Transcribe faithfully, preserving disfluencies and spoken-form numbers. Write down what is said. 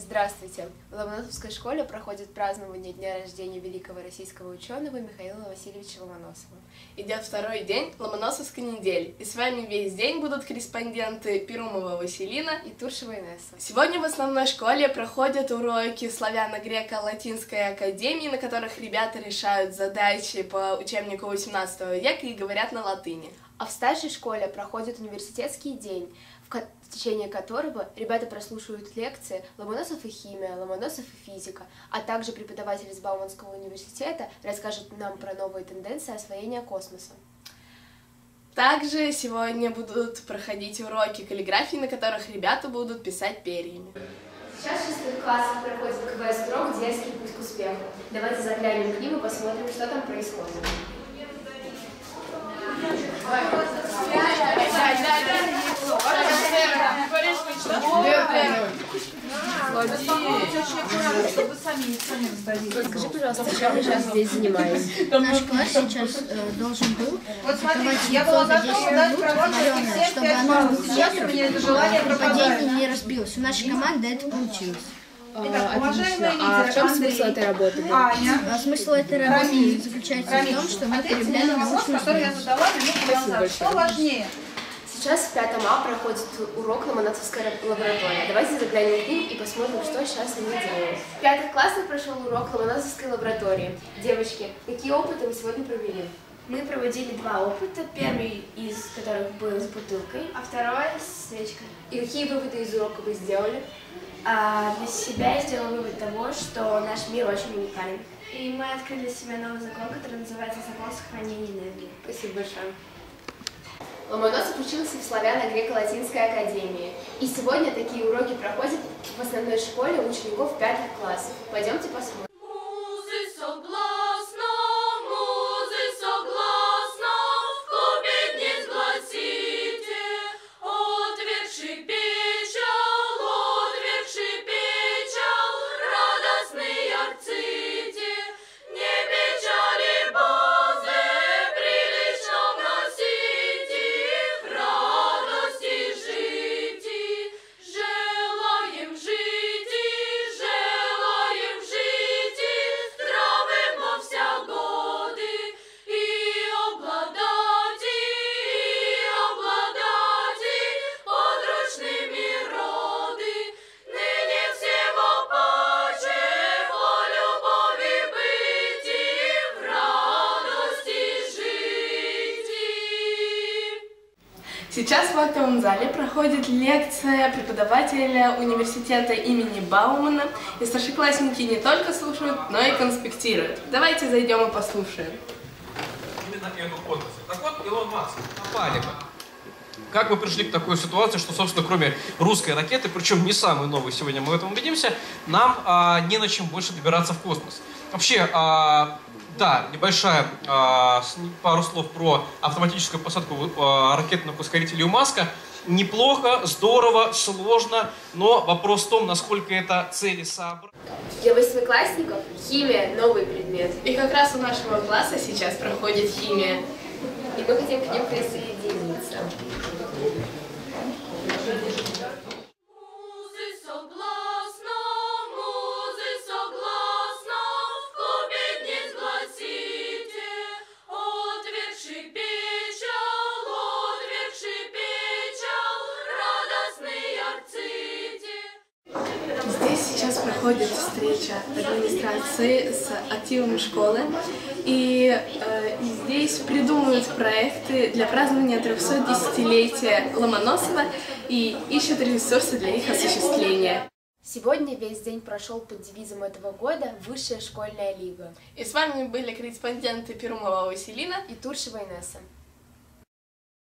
Здравствуйте! В Ломоносовской школе проходит празднование дня рождения великого российского ученого Михаила Васильевича Ломоносова. Идет второй день Ломоносовской недели, и с вами весь день будут корреспонденты Пирумова Василина и Туршева Инесса. Сегодня в основной школе проходят уроки славяно-греко-латинской академии, на которых ребята решают задачи по учебнику восемнадцатого века и говорят на латыни. А в старшей школе проходит университетский день, в течение которого ребята прослушивают лекции «Ломоносов и химия», «Ломоносов и физика», а также преподаватель из Бауманского университета расскажет нам про новые тенденции освоения космоса. Также сегодня будут проходить уроки каллиграфии, на которых ребята будут писать перьями. Сейчас в шестых классах проходит КВС-урок «Детский путь к успеху». Давайте заглянем к ним и посмотрим, что там происходит. Скажи, пожалуйста, чем ты сейчас здесь занимаешься? Наш класс сейчас э, должен был подавать семьсот десять минут, чтобы она не разбилась. У нашей команды это получилось. Итак, отлично. А в чем смысл этой работы? А смысл этой работы заключается в том, что мы переглянули научную знания. Что важнее? Сейчас в пятом А проходит урок Ломоносовской лаборатории. Давайте заглянем к ним и посмотрим, что сейчас они делают. В пятых классах прошел урок Ломоносовской лаборатории. Девочки, какие опыты мы сегодня провели? Мы проводили два опыта, первый из которых был с бутылкой, а второй с свечкой. И какие выводы из урока вы сделали? А, для себя я сделала вывод того, что наш мир очень уникален. И мы открыли для себя новый закон, который называется «Закон сохранения энергии». Спасибо большое. Ломоносов учился в славяно-греко-латинской академии. И сегодня такие уроки проходят в основной школе у учеников пятых классов. Пойдемте посмотрим. Сейчас в актовом зале проходит лекция преподавателя университета имени Баумана, и старшеклассники не только слушают, но и конспектируют. Давайте зайдем и послушаем. Именно эту отрасль. Так вот, Илон Маск, напали бы. Как мы пришли к такой ситуации, что, собственно, кроме русской ракеты, причем не самой новой, сегодня мы в этом убедимся, нам а, не на чем больше добираться в космос. Вообще, а, да, небольшая а, пару слов про автоматическую посадку а, ракетных ускорителей у Маска. Неплохо, здорово, сложно, но вопрос в том, насколько это целесообразно. Для восьмиклассников химия – новый предмет. И как раз у нашего класса сейчас проходит химия. И мы хотим к ним присоединиться. Сейчас проходит встреча администрации с активом школы, и э, здесь придумывают проекты для празднования трёхсотдесятилетия Ломоносова и ищут ресурсы для их осуществления. Сегодня весь день прошел под девизом этого года «Высшая школьная лига». И с вами были корреспонденты Пирумова Василина и Туршева Инесса.